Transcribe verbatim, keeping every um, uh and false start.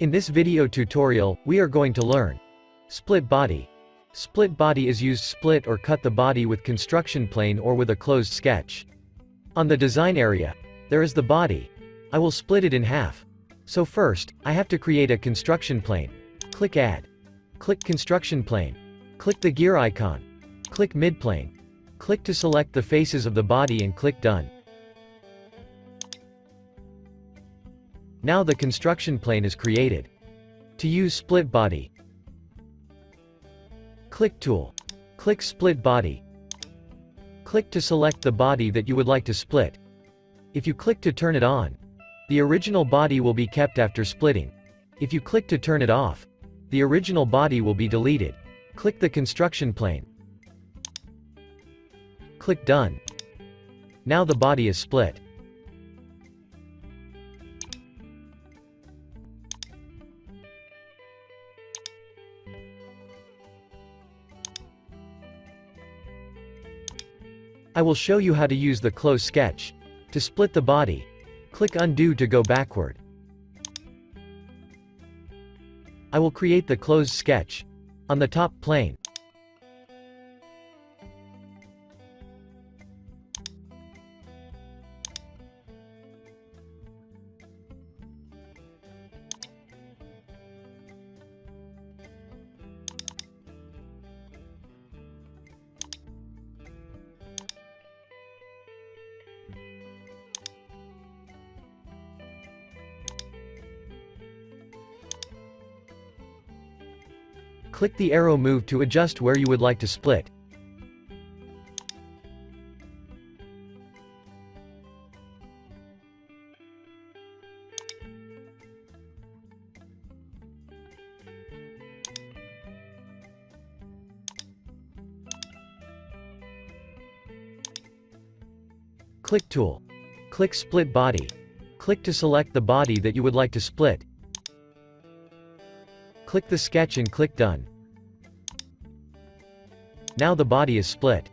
In this video tutorial, we are going to learn split body. Split body is used split or cut the body with construction plane or with a closed sketch. On the design area, there is the body. I will split it in half. So first, I have to create a construction plane. Click add. Click construction plane. Click the gear icon. Click midplane. Click to select the faces of the body and click done. Now the construction plane is created. To use split body, click tool. Click split body. Click to select the body that you would like to split. If you click to turn it on, the original body will be kept after splitting. If you click to turn it off, the original body will be deleted. Click the construction plane. Click done. Now the body is split. I will show you how to use the closed sketch. To split the body, click undo to go backward. I will create the closed sketch on the top plane. Click the arrow move to adjust where you would like to split. Click tool. Click split body. Click to select the body that you would like to split. Click the sketch and click done. Now the body is split.